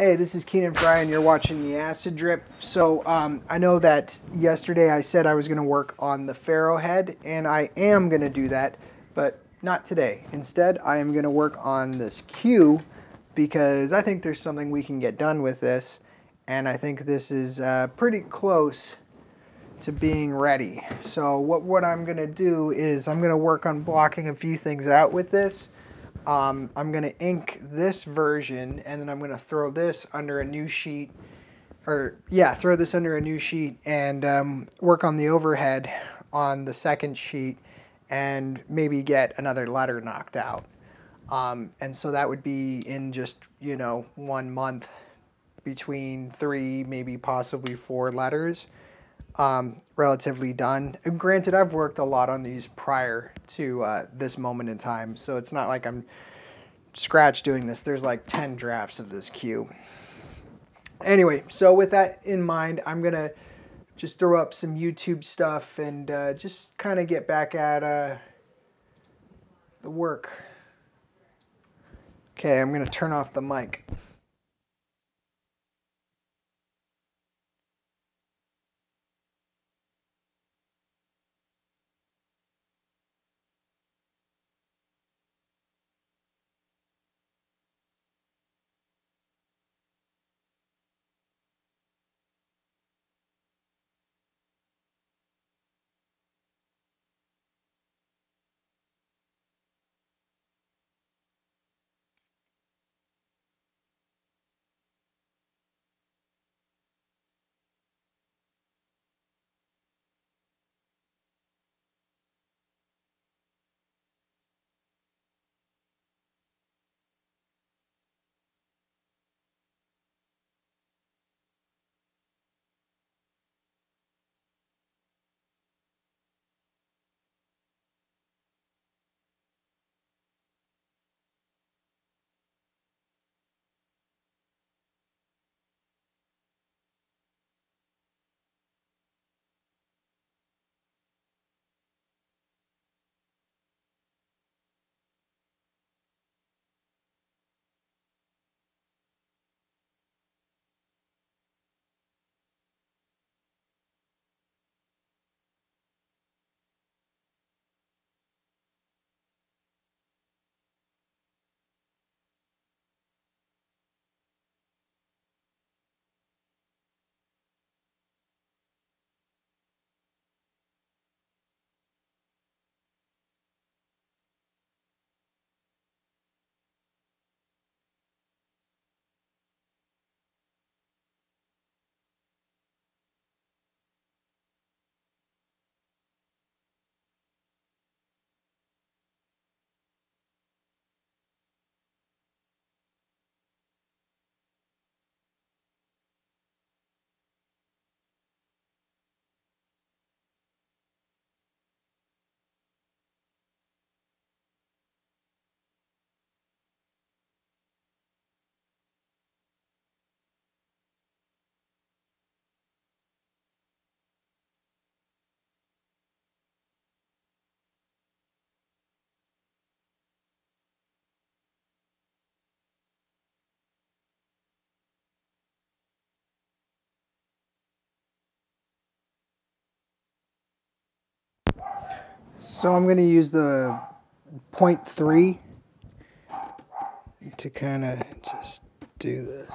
Hey, this is Keenan Fry, and you're watching the Acid Drip. So I know that yesterday I said I was going to work on the Pharaoh head, and I am going to do that, but not today. Instead, I am going to work on this queue because I think there's something we can get done with this, and I think this is pretty close to being ready. So what I'm going to do is I'm going to work on blocking a few things out with this. I'm going to ink this version, and then I'm going to throw this under a new sheet, or yeah, throw this under a new sheet and work on the overhead on the second sheet and maybe get another letter knocked out. And so that would be in just, you know, 1 month between 3, maybe possibly 4 letters, relatively done. And granted, I've worked a lot on these prior to this moment in time, so it's not like I'm scratch doing this. There's like 10 drafts of this queue. Anyway, so with that in mind, I'm going to just throw up some YouTube stuff and just kind of get back at the work. Okay, I'm going to turn off the mic. So I'm going to use the 0.3 to kind of just do this.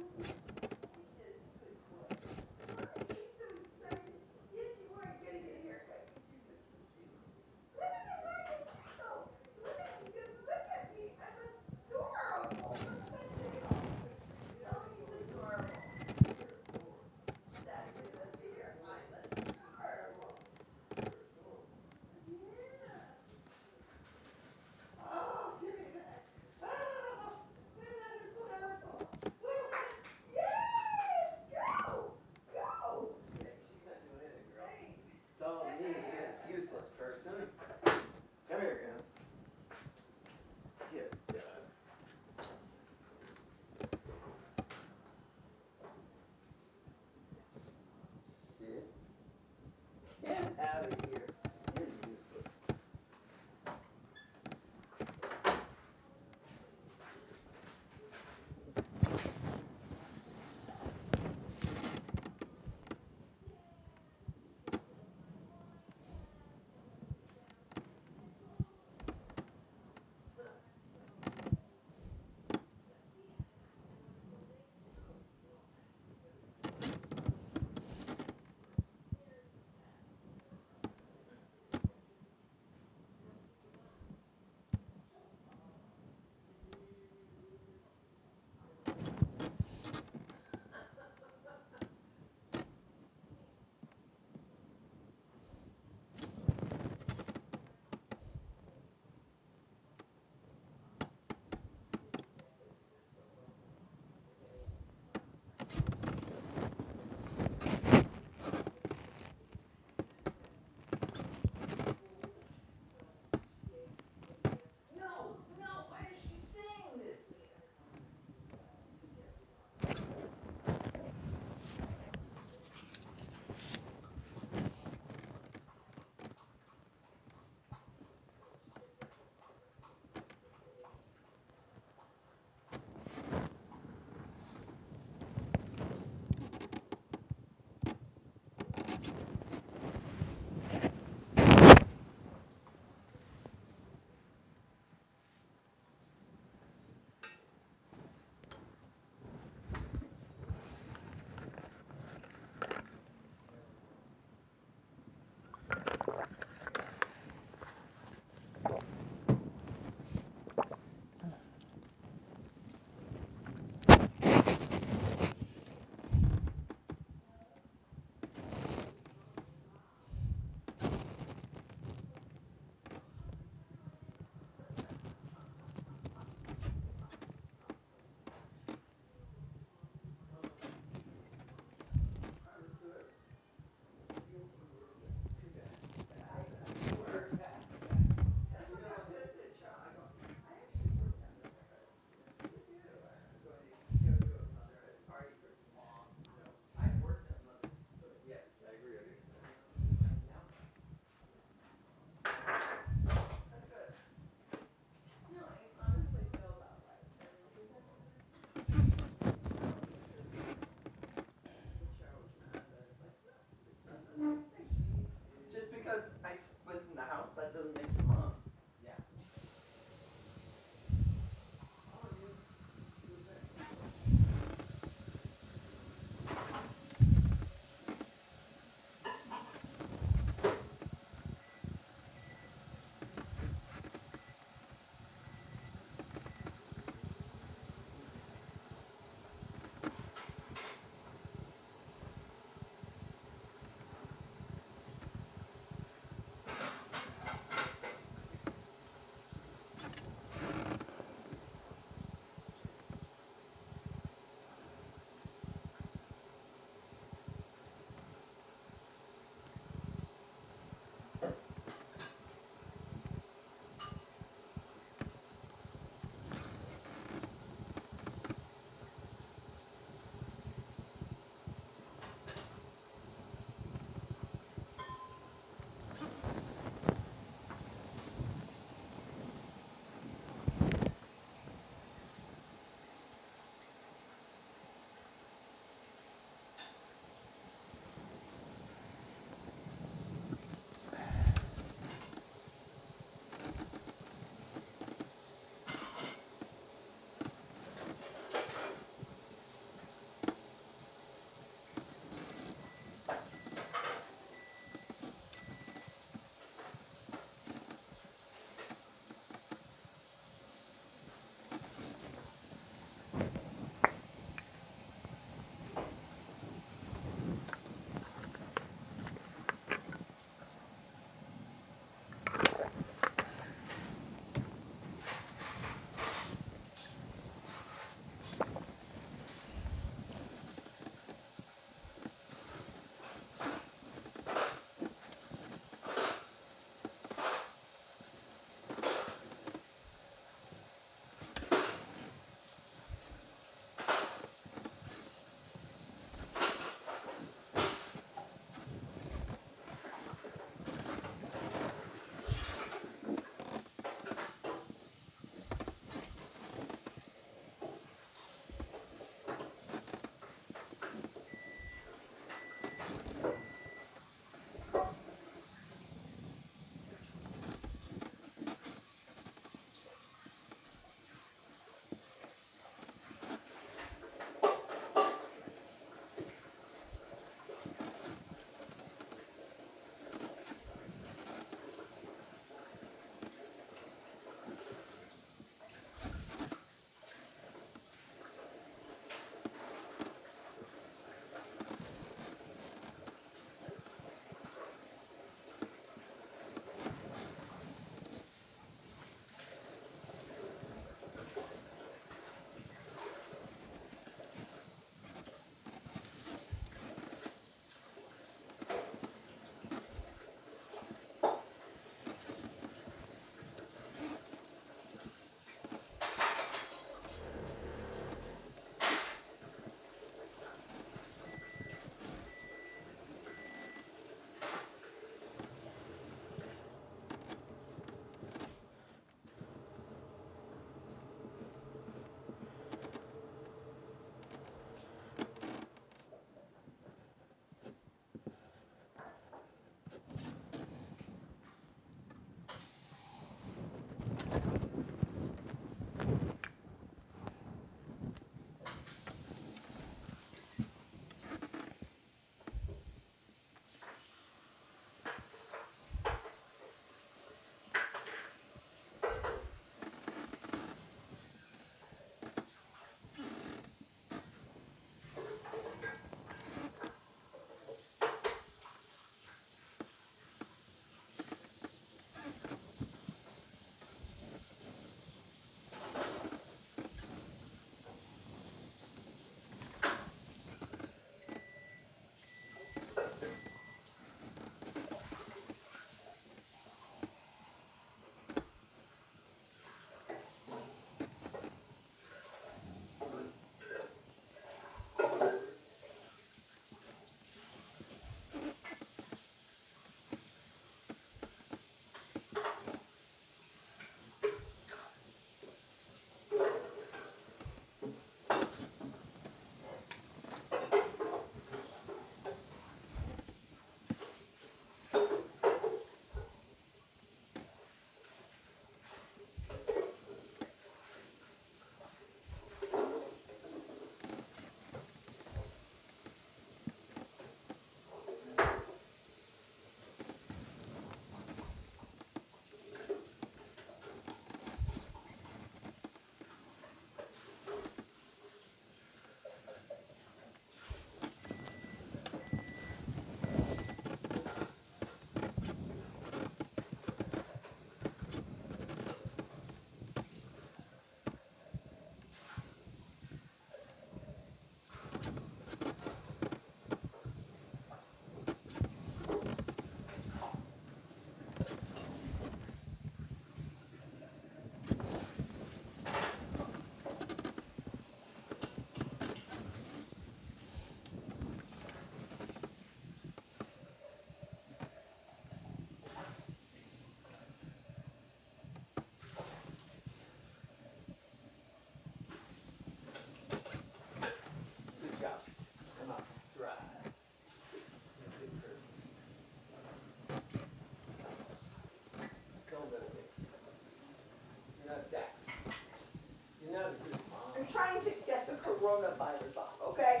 a biter bomb, okay?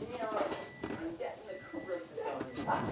You know, I'm getting the curriculum.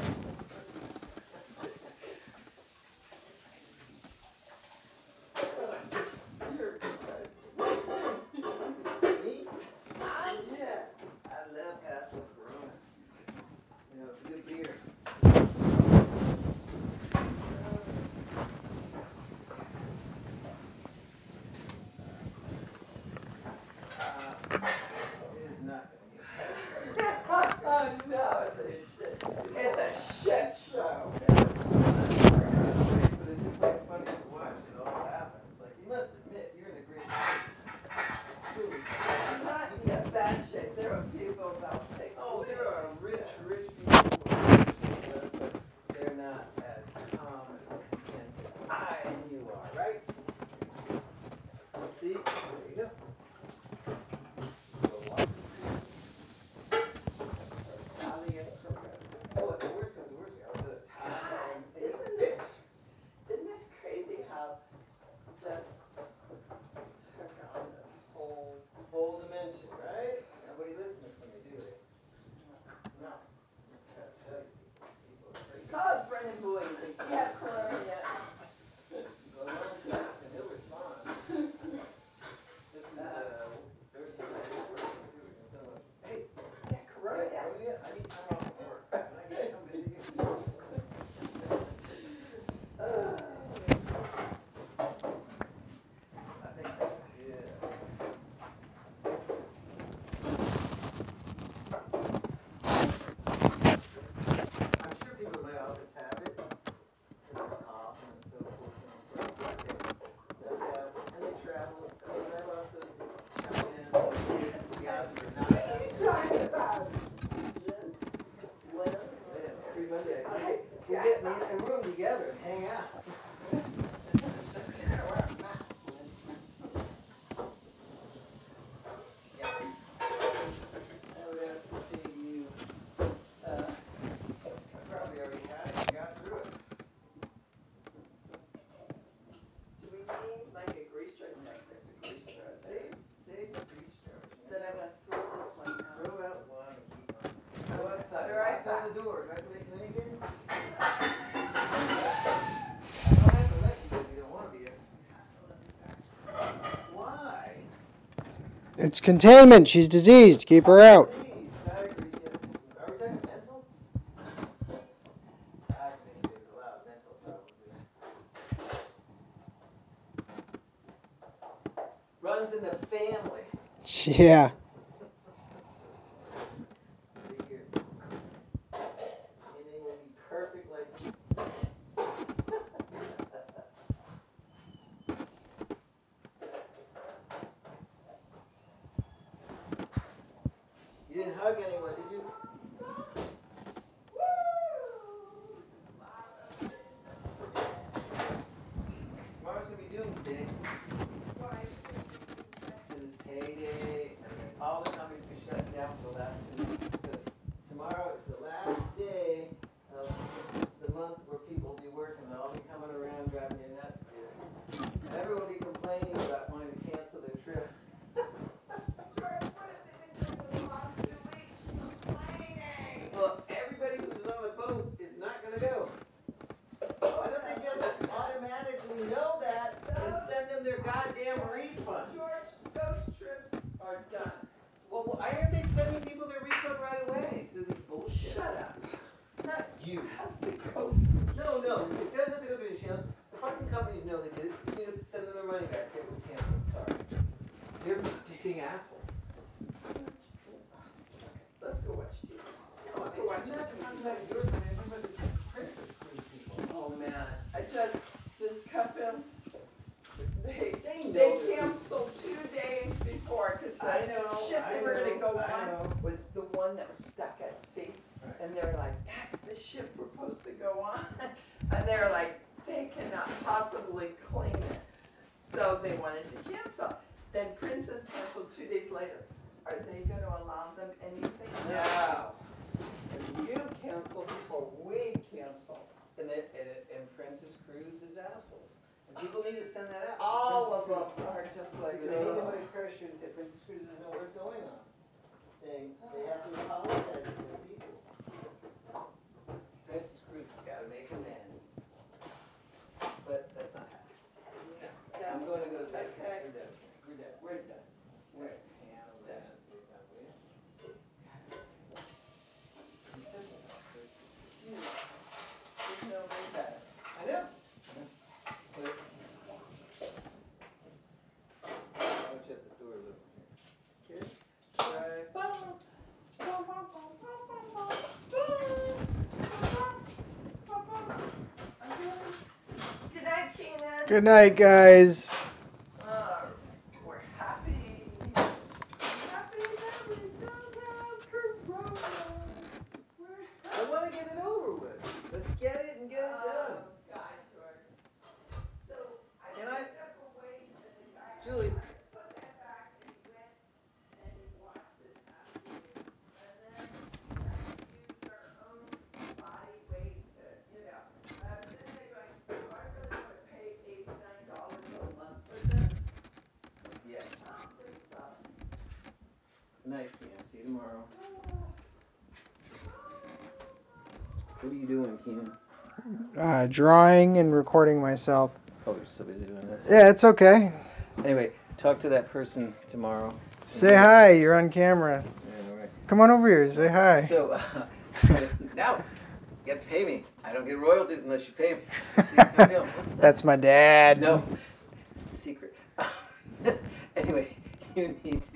It's containment. She's diseased. Keep her out. Runs in the family. Yeah. All of them are just like, they need to put pressure and say, Princess Cruz doesn't know what's going on. Good night, guys. We're happy. I want to get it over with. Let's get it and get it done. God, George. So I took a waste and Julie. Night, Keenan. See you tomorrow. What are you doing, Keenan? Drawing and recording myself. Oh, you're so busy doing this. Yeah, it's okay. Anyway, talk to that person tomorrow. Say hi. You're on camera. Yeah, no worries. Come on over here. Say hi. So, now you have to pay me. I don't get royalties unless you pay me. See, no deal. That's my dad. No, it's a secret. Anyway, you need to.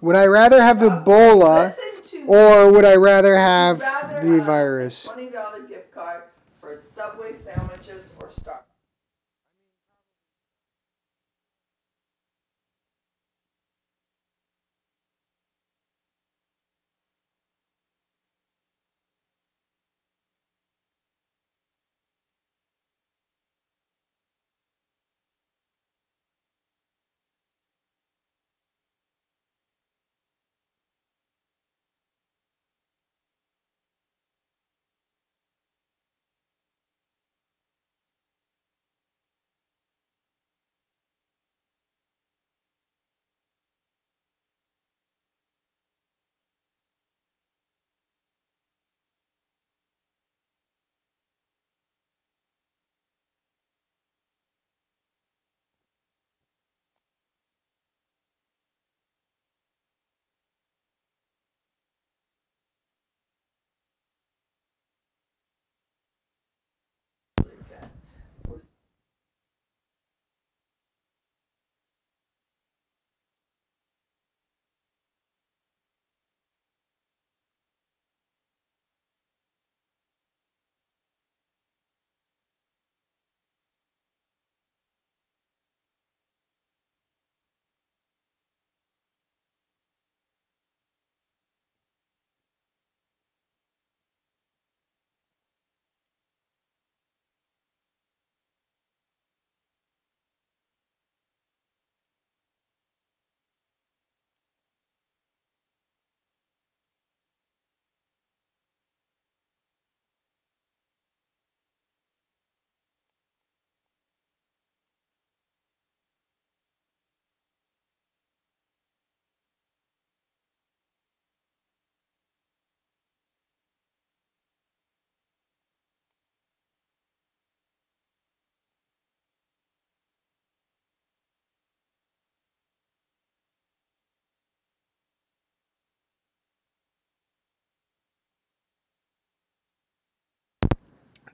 Would I rather have Ebola or would I rather have the virus? $20 gift card for Subway sandwiches or Starbucks.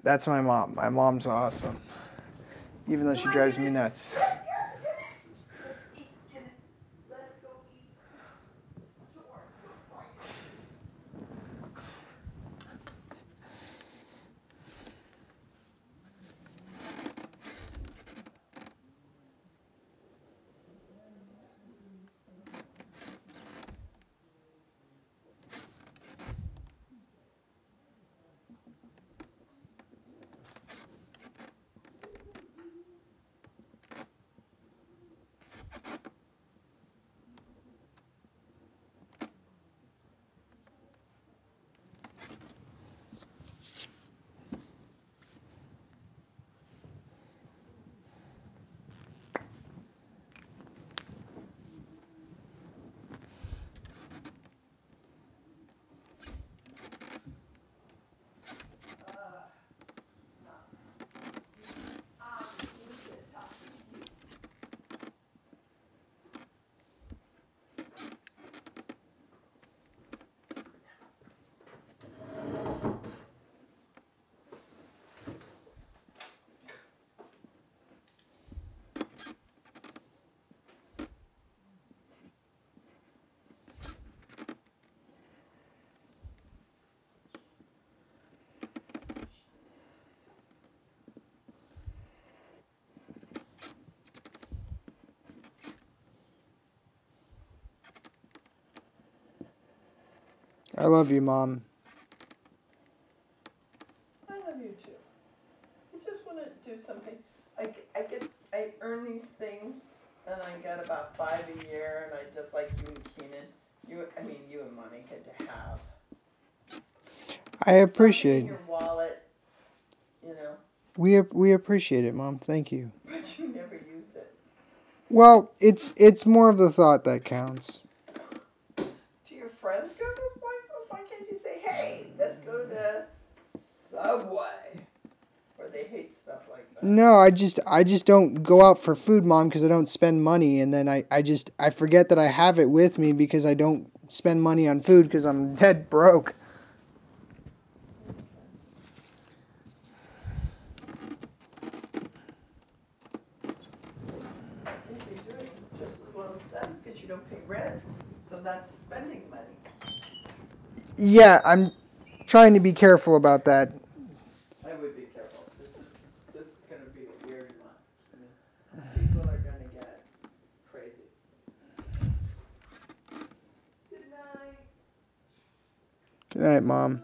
That's my mom. My mom's awesome. even though she drives me nuts. I love you, Mom. I love you too. I just want to do something. I earn these things, and I get about 5 a year, and I just like you and Keenan. I mean you and Monica to have. I appreciate it. Your wallet, you know. We appreciate it, Mom. Thank you. But you never use it. Well, it's more of the thought that counts. No, I just don't go out for food, Mom, because I don't spend money, and then I forget that I have it with me because I don't spend money on food because I'm dead broke. You're doing just as well as them because you don't pay rent, so that's spending money. Yeah, I'm trying to be careful about that. Good night, Mom.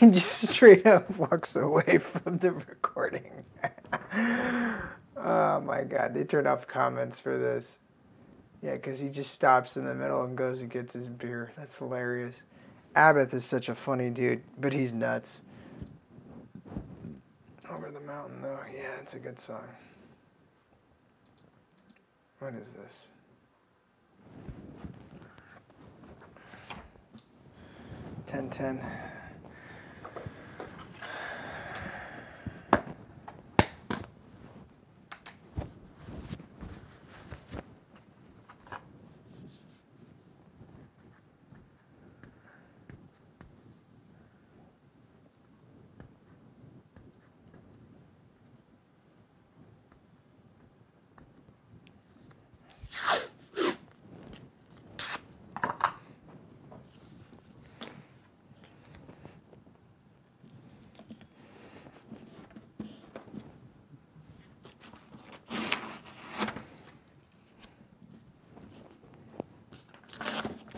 He just straight up walks away from the recording. Oh my god, they turned off comments for this. Yeah, because he just stops in the middle and goes and gets his beer. That's hilarious. Abbott is such a funny dude, but he's nuts. Over the Mountain, though. Yeah, it's a good song. What is this? Ten.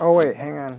Oh wait, hang on.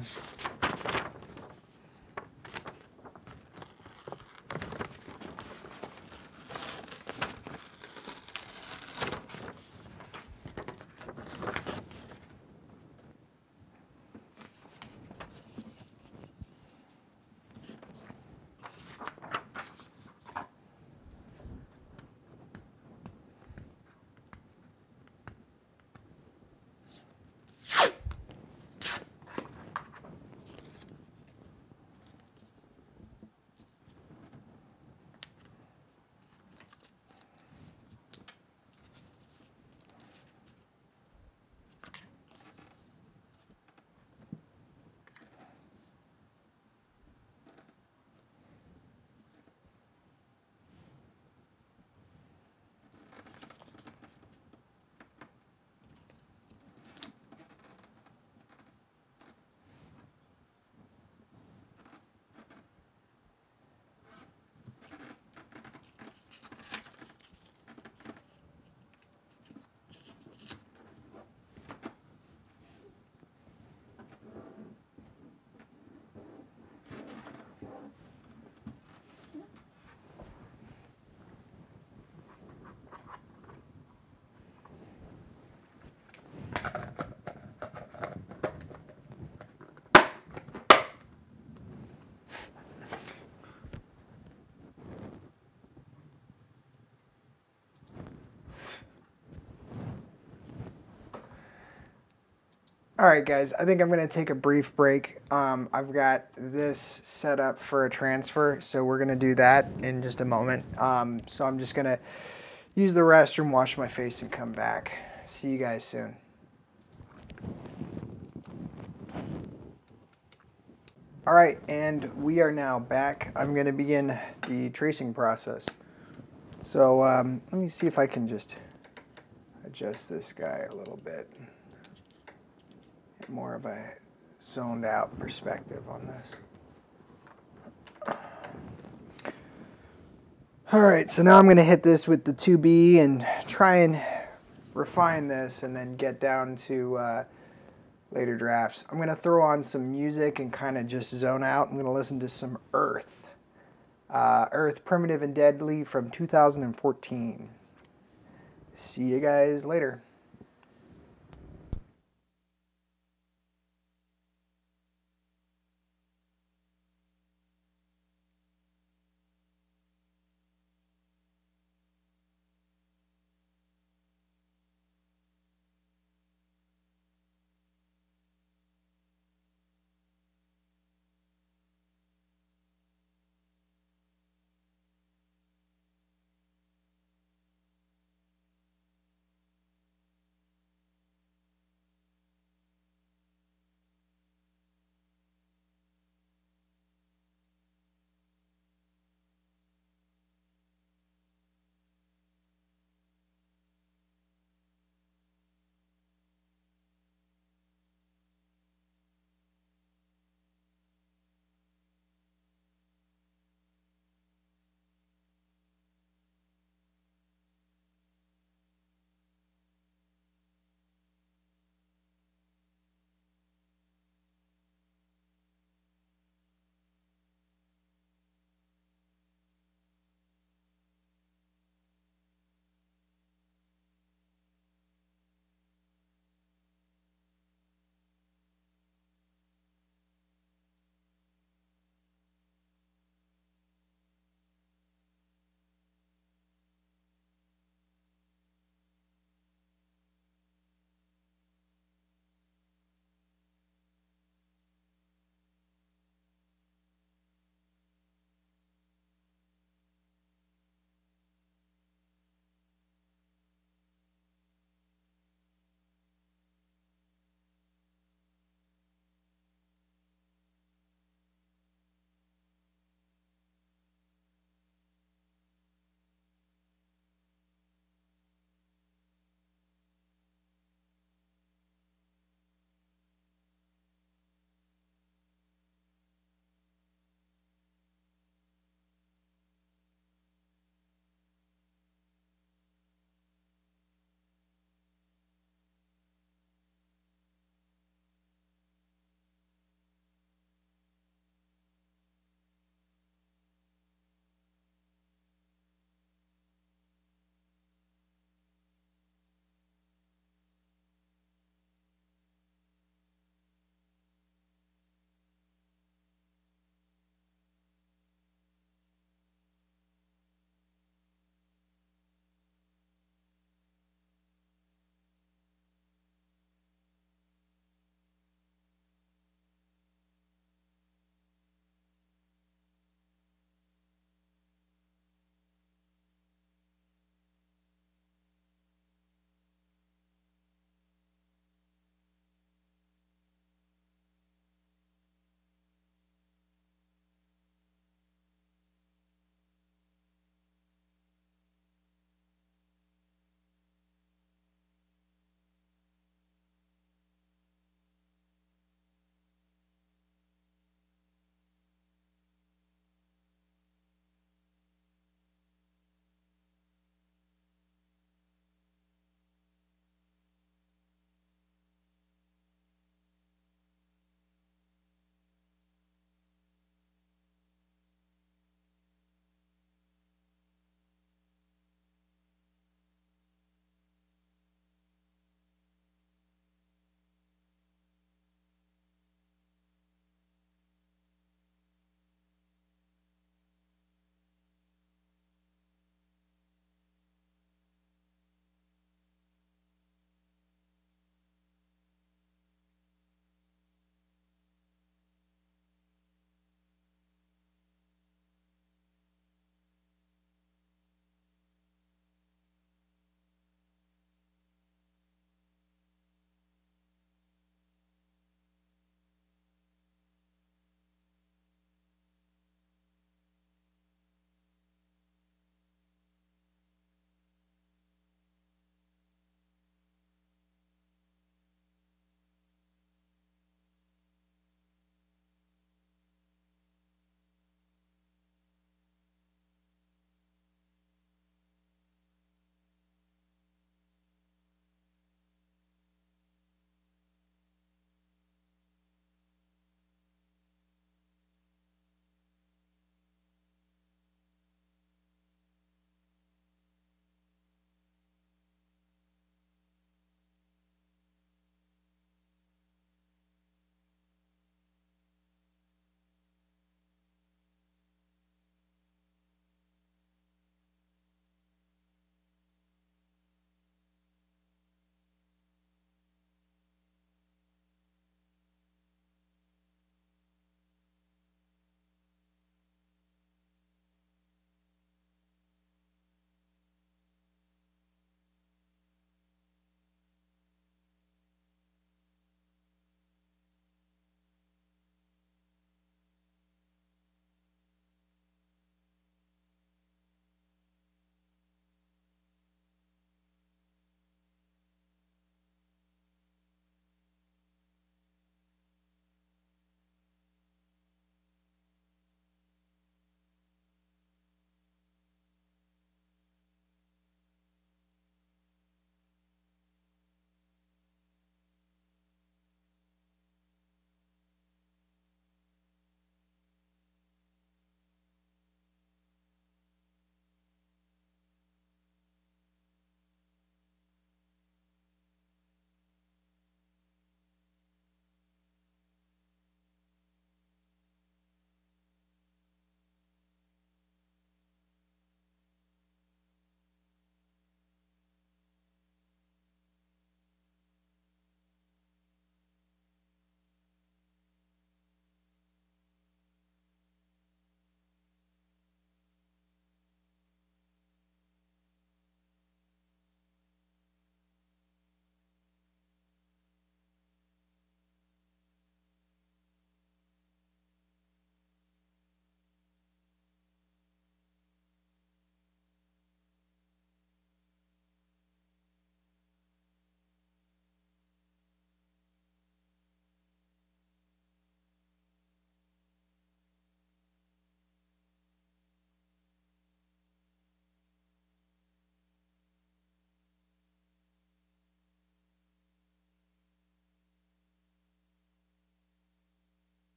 All right, guys, I think I'm going to take a brief break. I've got this set up for a transfer, so we're going to do that in just a moment. So I'm just going to use the restroom, wash my face, and come back. See you guys soon. All right, and we are now back. I'm going to begin the tracing process. So let me see if I can just adjust this guy a little bit. More of a zoned out perspective on this. All right, so now I'm going to hit this with the 2B and try and refine this and then get down to later drafts. I'm going to throw on some music and kind of just zone out. I'm going to listen to some Earth. Earth Primitive and Deadly from 2014. See you guys later.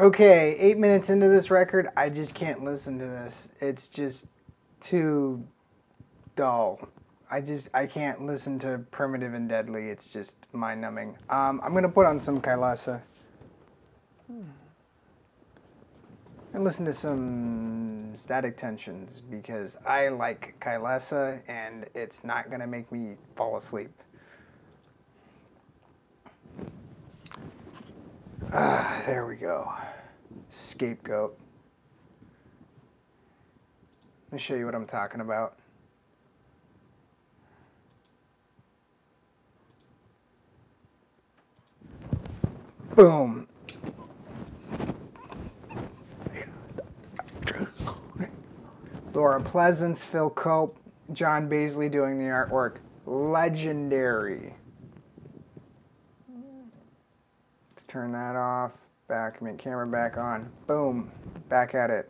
Okay, 8 minutes into this record, I just can't listen to this. It's just too dull. I can't listen to Primitive and Deadly. It's just mind-numbing. I'm going to put on some Kailasa. And listen to some Static Tensions, because I like Kailasa, and it's not going to make me fall asleep. There we go. Scapegoat. Let me show you what I'm talking about. Boom. Laura Pleasants, Phil Cope, John Baizley doing the artwork. Legendary. Let's turn that off. Back, make camera back on. Boom. Back at it.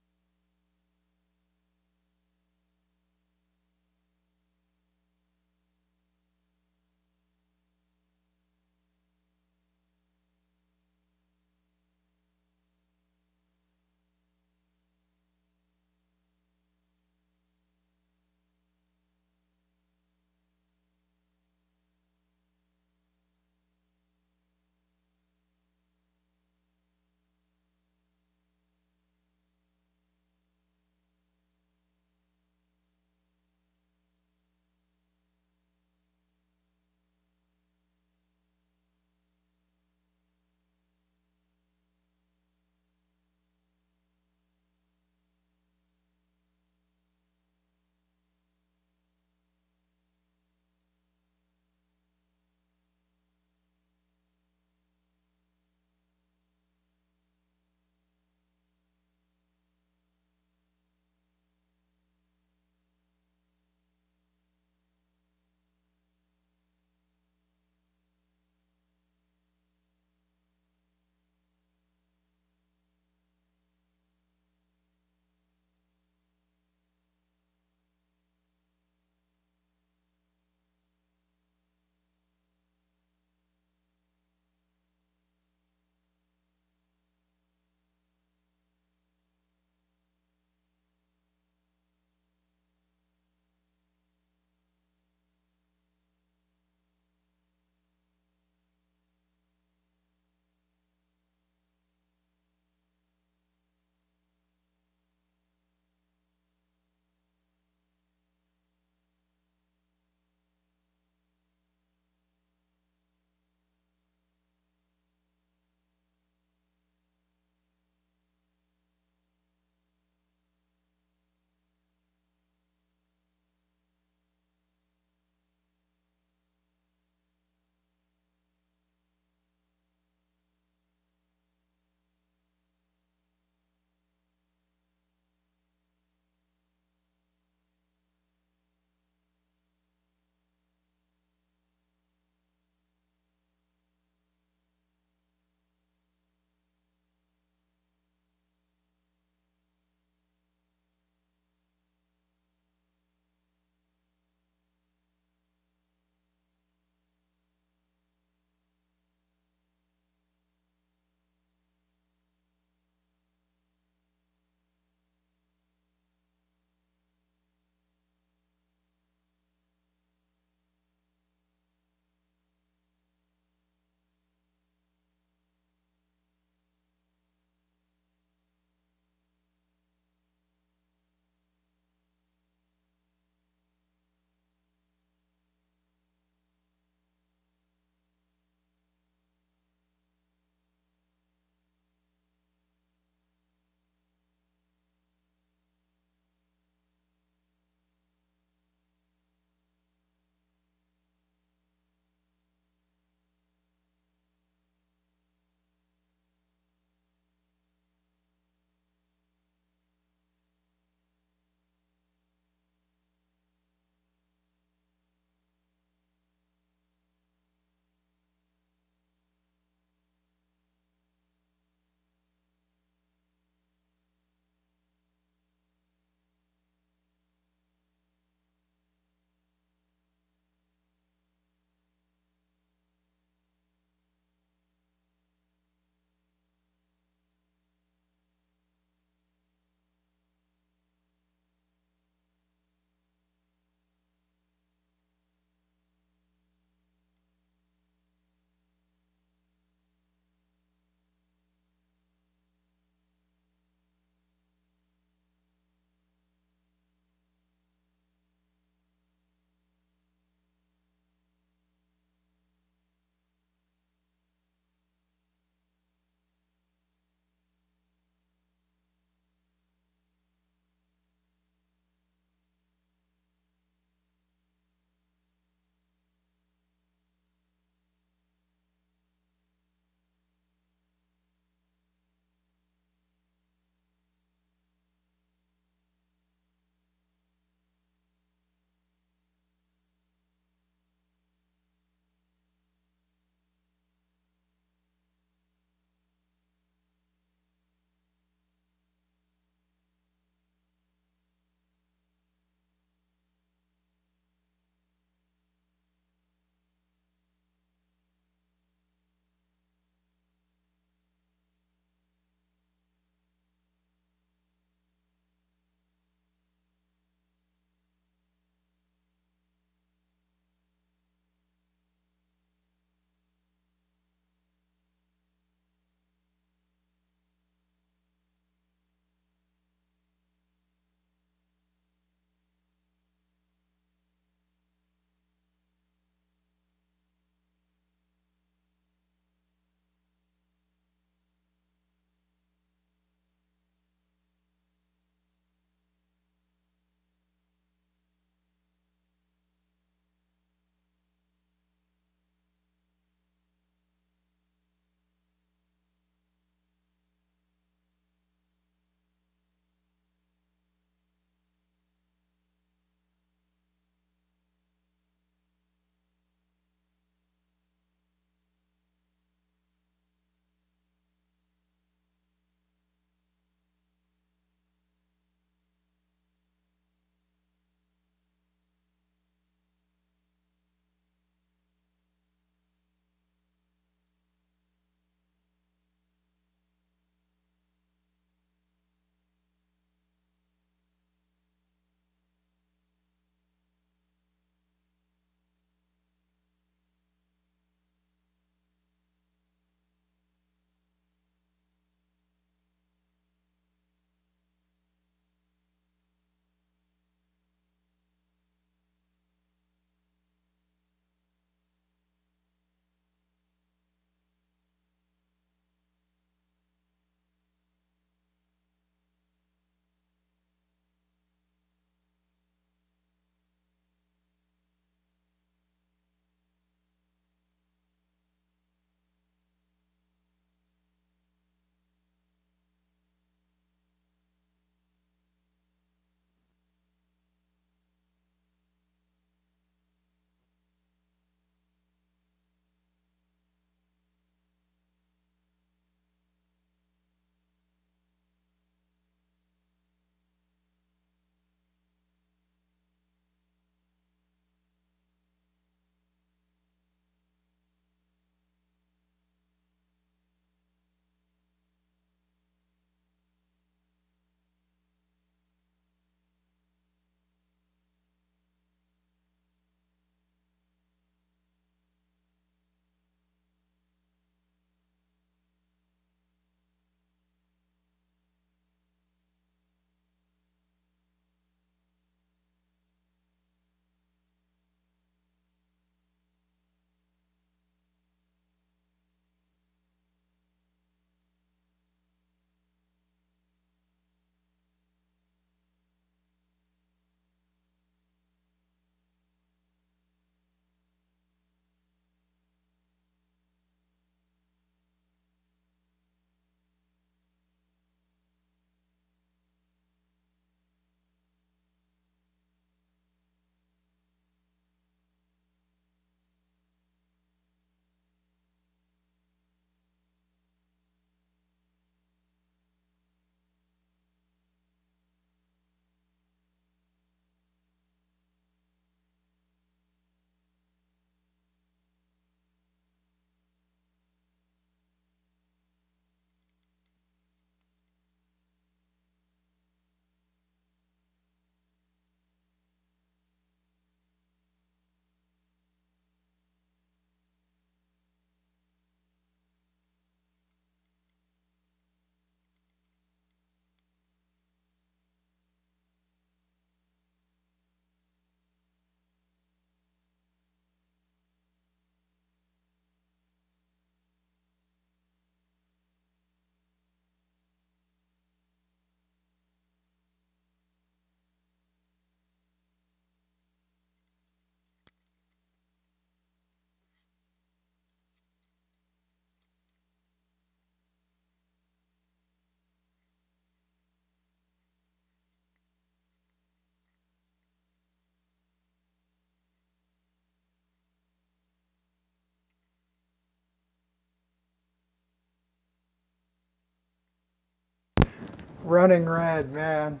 Running red, man.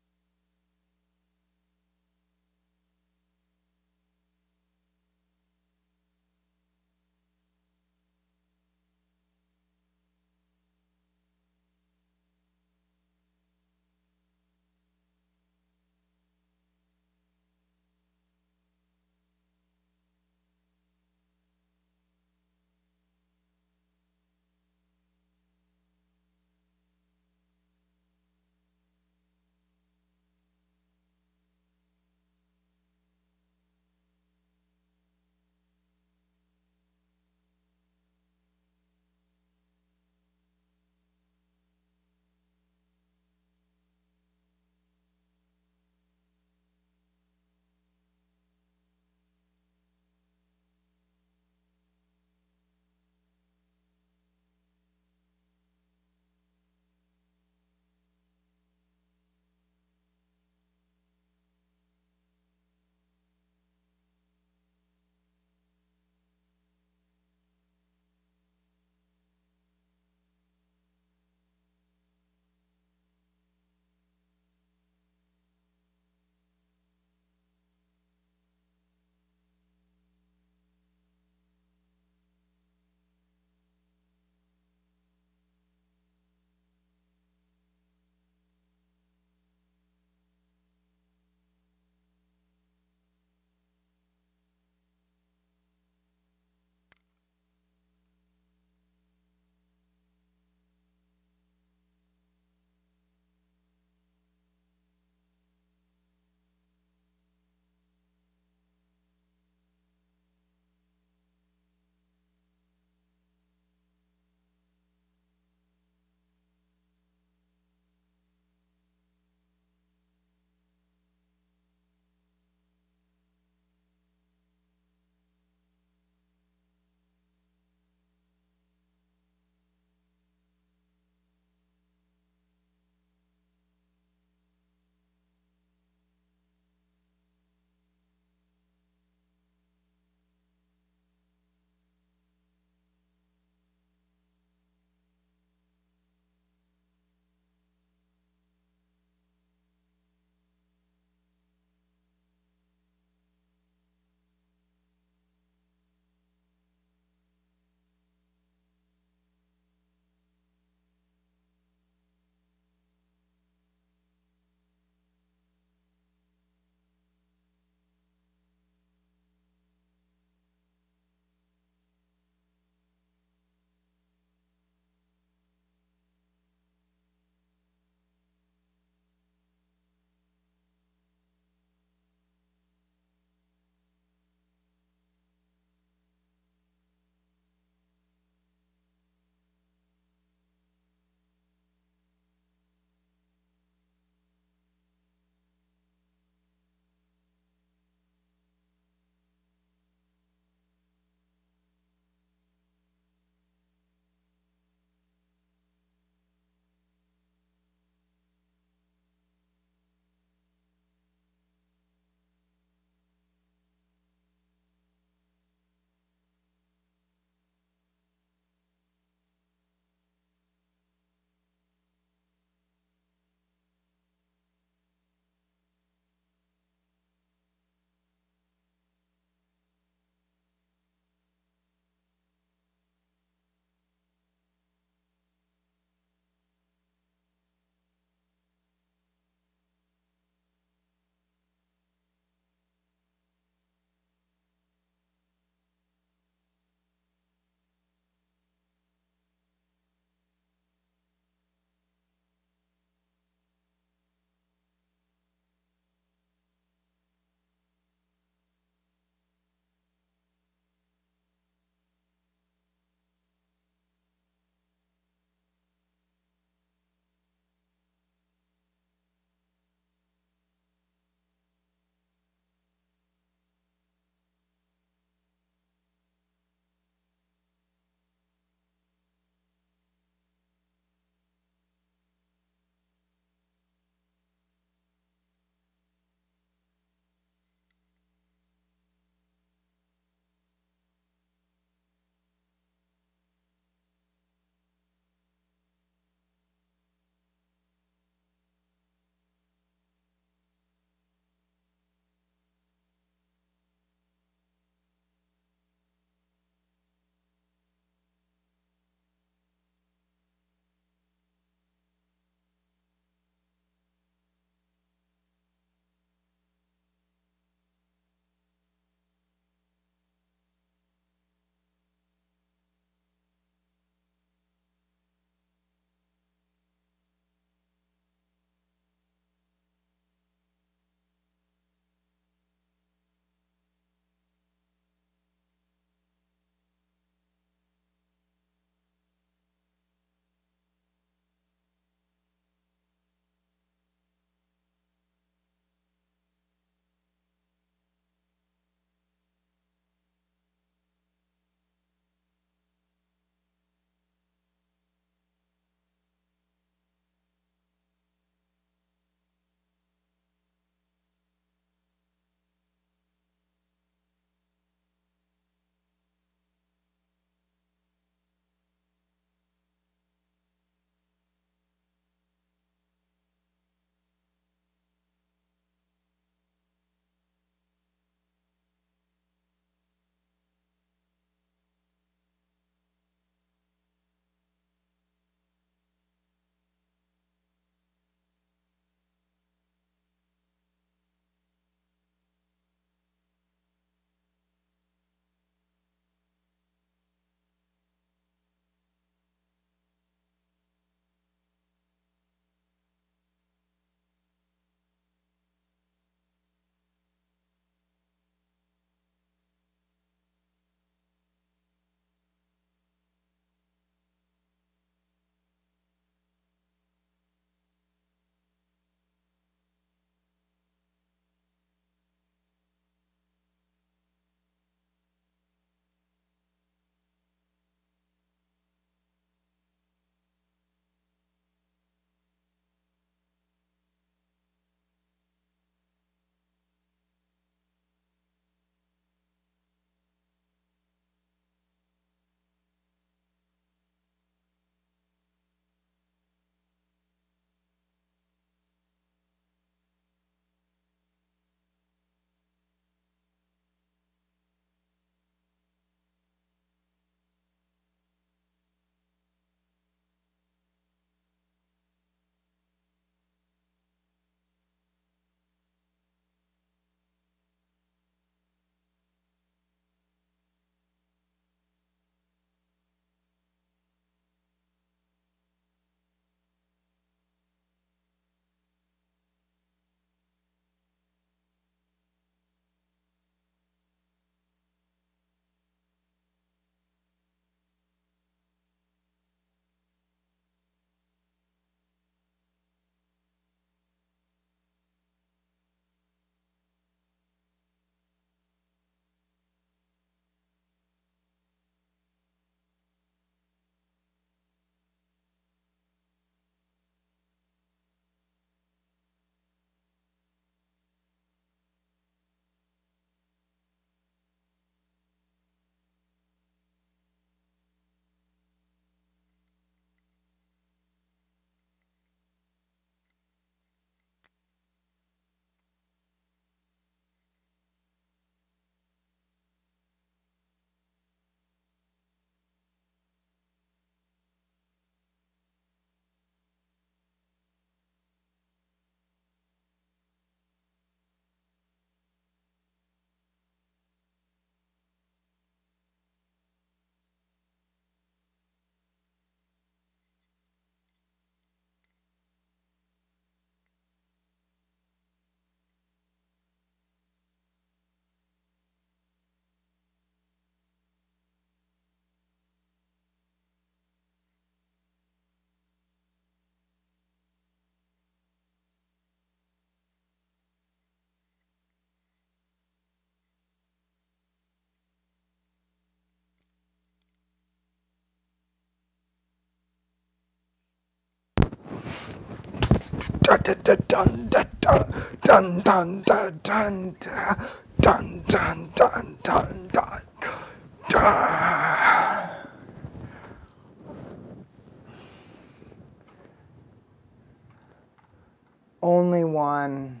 Only One.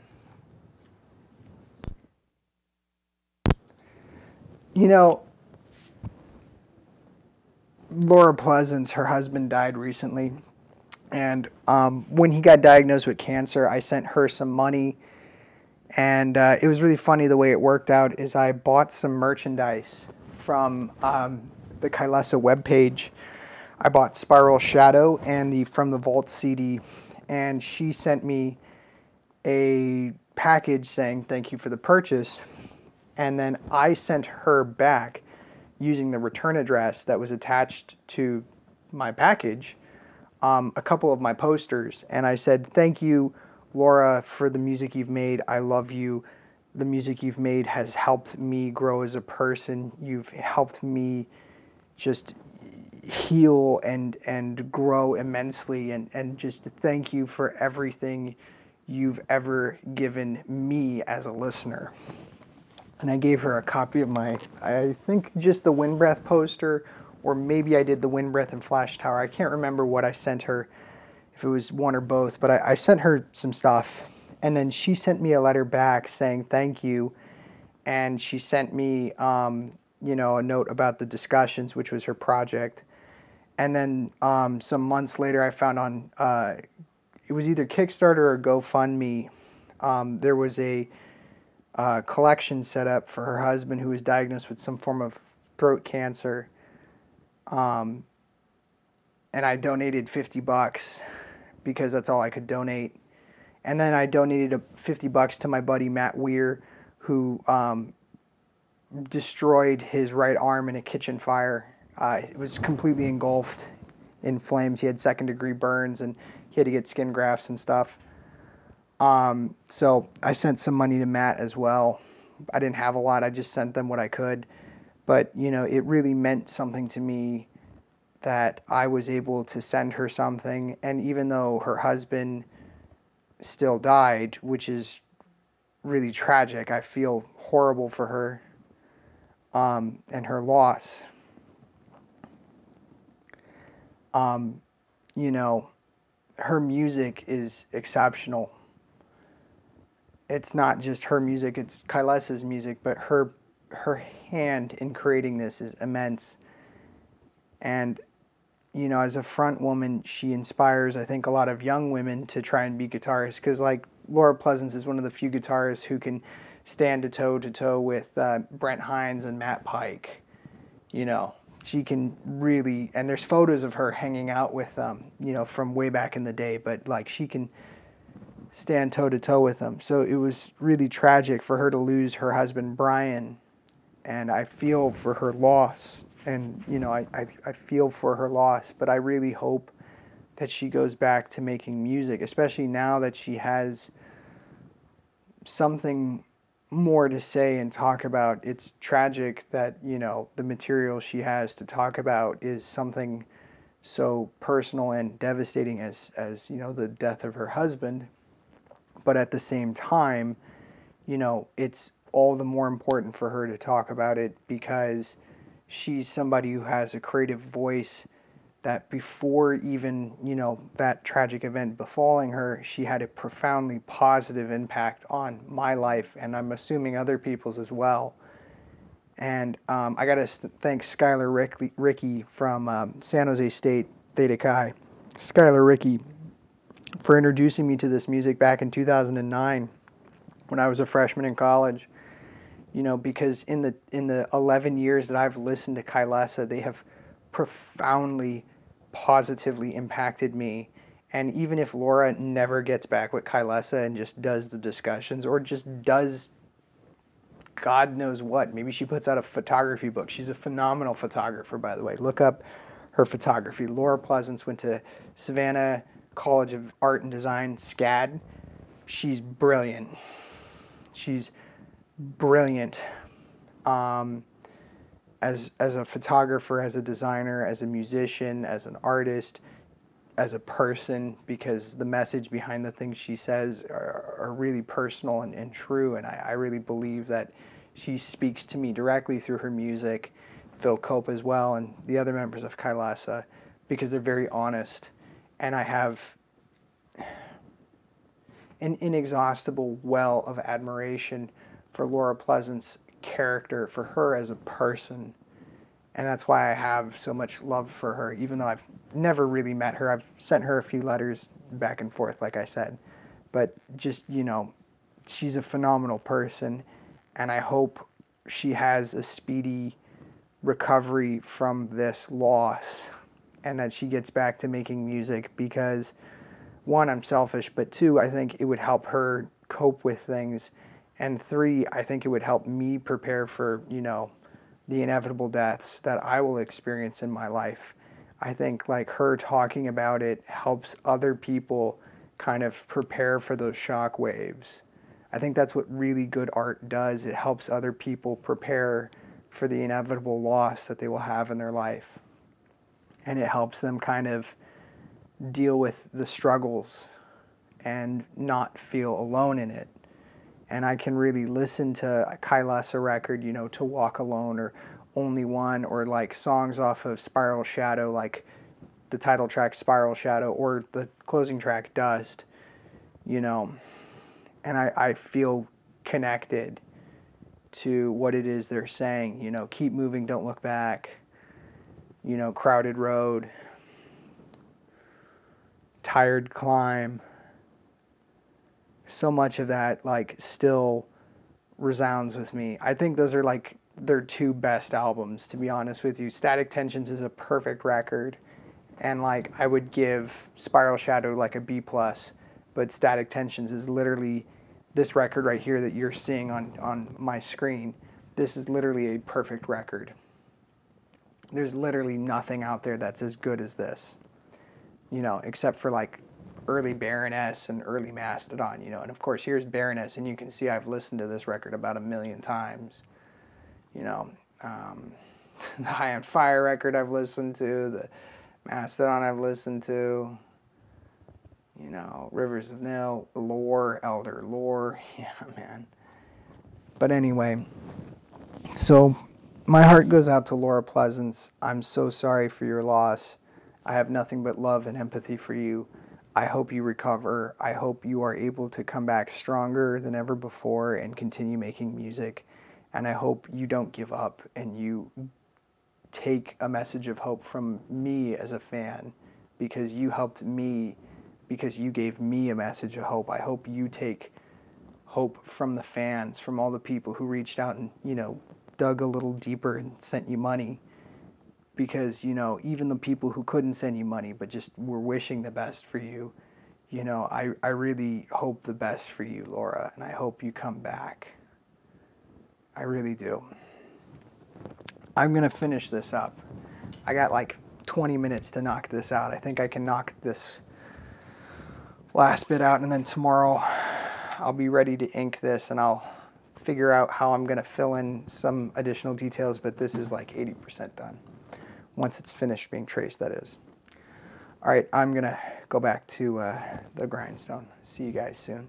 You know, Laura Pleasants, her husband died recently, and when he got diagnosed with cancer, I sent her some money, and it was really funny the way it worked out. Is I bought some merchandise from the Kailasa webpage. I bought Spiral Shadow and the From the Vault CD, and she sent me a package saying thank you for the purchase, and then I sent her back using the return address that was attached to my package, a couple of my posters, and I said, thank you, Laura, for the music you've made. I love you. The music you've made has helped me grow as a person. You've helped me just heal and grow immensely, and just thank you for everything you've ever given me as a listener. And I gave her a copy of my, I think just the Wind Breath poster, or maybe I did the Wind Breath and Flash Tower. I can't remember what I sent her, if it was one or both, but I sent her some stuff. And then she sent me a letter back saying thank you. And she sent me, you know, a note about the discussions, which was her project. And then some months later, I found on, it was either Kickstarter or GoFundMe, there was a collection set up for her husband who was diagnosed with some form of throat cancer, and I donated $50 because that's all I could donate. And then I donated $50 to my buddy Matt Weir, who destroyed his right arm in a kitchen fire. It was completely engulfed in flames. He had second-degree burns, and he had to get skin grafts and stuff. So I sent some money to Matt as well. I didn't have a lot. I just sent them what I could. But, you know, it really meant something to me that I was able to send her something. And even though her husband still died, which is really tragic, I feel horrible for her and her loss. You know, her music is exceptional. It's not just her music, it's Kailesa's music, but her hand in creating this is immense. And, you know, as a front woman, she inspires, I think, a lot of young women to try and be guitarists, because, like, Laura Pleasants is one of the few guitarists who can stand toe-to-toe with Brent Hines and Matt Pike. You know, she can really, and there's photos of her hanging out with them, you know, from way back in the day, but, like, she can stand toe-to-toe with them. So it was really tragic for her to lose her husband, Brian, and I feel for her loss. And, you know, I feel for her loss, but I really hope that she goes back to making music, especially now that she has something more to say and talk about. It's tragic that, you know, the material she has to talk about is something so personal and devastating as you know, the death of her husband. But at the same time, you know, it's all the more important for her to talk about it because she's somebody who has a creative voice that before even, you know, that tragic event befalling her, she had a profoundly positive impact on my life, and I'm assuming other people's as well. And I got to thank Skylar Ricky from San Jose State, Theta Chi. Skylar Ricky, for introducing me to this music back in 2009 when I was a freshman in college. You know, because in the 11 years that I've listened to Kailasa, they have profoundly, positively impacted me. And even if Laura never gets back with Kailasa and just does the discussions or just does God knows what, maybe she puts out a photography book. She's a phenomenal photographer, by the way. Look up her photography. Laura Pleasants went to Savannah College of Art and Design, SCAD. She's brilliant. She's brilliant as a photographer, as a designer, as a musician, as an artist. as a person, because the message behind the things she says are really personal and true, and I really believe that she speaks to me directly through her music, Phil Cope as well, and the other members of Kailasa, because they're very honest, and I have an inexhaustible well of admiration for Laura Pleasants' character, for her as a person. And that's why I have so much love for her, even though I've never really met her. I've sent her a few letters back and forth, like I said. But just, you know, she's a phenomenal person, and I hope she has a speedy recovery from this loss and that she gets back to making music because, one, I'm selfish, but two, I think it would help her cope with things. And three, I think it would help me prepare for, you know, the inevitable deaths that I will experience in my life. I think like her talking about it helps other people kind of prepare for those shock waves. I think that's what really good art does. It helps other people prepare for the inevitable loss that they will have in their life. And it helps them kind of deal with the struggles and not feel alone in it. And I can really listen to a Kailasa record, you know, To Walk Alone or Only One, or like songs off of Spiral Shadow, like the title track Spiral Shadow or the closing track Dust, you know, and I feel connected to what it is they're saying, you know, keep moving, don't look back, you know, crowded road, tired climb. So much of that, like, still resounds with me. I think those are, like, their two best albums, to be honest with you. Static Tensions is a perfect record, and, like, I would give Spiral Shadow, like, a B+, but Static Tensions is literally this record right here that you're seeing on my screen. This is literally a perfect record. There's literally nothing out there that's as good as this, you know, except for, like, early Baroness and early Mastodon, you know, and of course here's Baroness, and you can see I've listened to this record about 1,000,000 times, you know, the High on Fire record I've listened to, the Mastodon I've listened to, you know, Rivers of Nil, Lore, Elder Lore, yeah, man. But anyway, so my heart goes out to Laura Pleasants. I'm so sorry for your loss. I have nothing but love and empathy for you. I hope you recover. I hope you are able to come back stronger than ever before and continue making music. And I hope you don't give up and you take a message of hope from me as a fan, because you helped me, because you gave me a message of hope. I hope you take hope from the fans, from all the people who reached out and, you know, dug a little deeper and sent you money. Because, you know, even the people who couldn't send you money but just were wishing the best for you, you know, I really hope the best for you, Laura, and I hope you come back. I really do. I'm going to finish this up. I got like 20 minutes to knock this out. I think I can knock this last bit out, and then tomorrow I'll be ready to ink this, and I'll figure out how I'm going to fill in some additional details, but this is like 80% done. Once it's finished being traced, that is. All right, I'm going to go back to the grindstone. See you guys soon.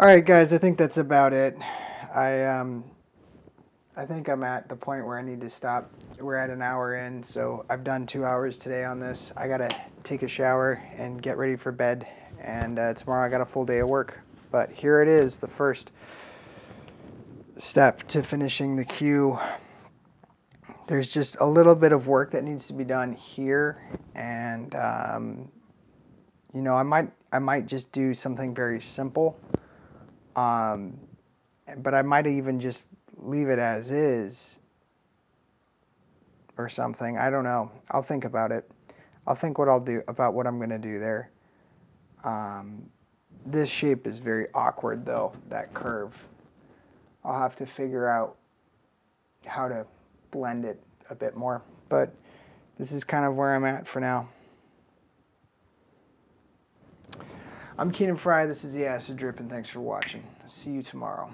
All right, guys, I think that's about it. I think I'm at the point where I need to stop. We're at an hour in, so I've done 2 hours today on this. I gotta take a shower and get ready for bed, and tomorrow I got a full day of work. But here it is, the first step to finishing the queue. There's just a little bit of work that needs to be done here, and you know, I might just do something very simple, but I might even just leave it as is or something. I don't know. I'll think about it. I'll think what I'll do about what I'm going to do there. This shape is very awkward, though, that curve. I'll have to figure out how to blend it a bit more, but this is kind of where I'm at for now. I'm Keenan Fry, this is the Acid Drip, and thanks for watching. See you tomorrow.